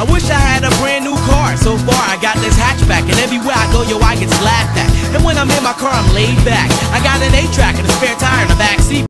I wish I had a brand new car. So far I got this hatchback, and everywhere I go, yo, I get slapped at. And when I'm in my car, I'm laid back. I got an 8-track and a spare tire in the backseat.